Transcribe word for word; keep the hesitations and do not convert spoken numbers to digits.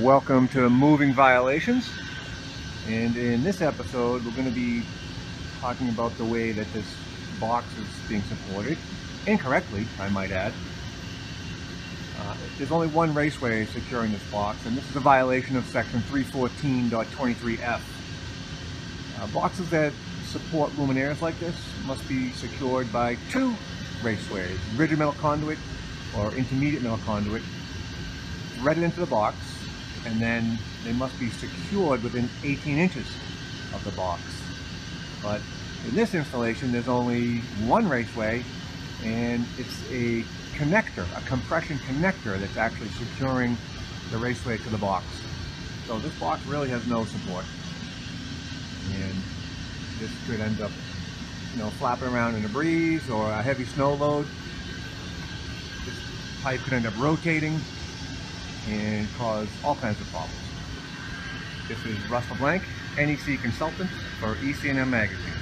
Welcome to Moving Violations, and in this episode we're going to be talking about the way that this box is being supported, incorrectly I might add. Uh, there's only one raceway securing this box, and this is a violation of Section three fourteen point twenty-three F. Uh, boxes that support luminaires like this must be secured by two raceways, rigid metal conduit or intermediate metal conduit, threaded into the box, and then they must be secured within eighteen inches of the box. But in this installation there's only one raceway, and it's a connector, a compression connector, that's actually securing the raceway to the box. So this box really has no support, and this could end up, you know, flapping around in a breeze or a heavy snow load. This pipe could end up rotating and cause all kinds of problems. This is Russell Blank, N E C Consultant for E C N M Magazine.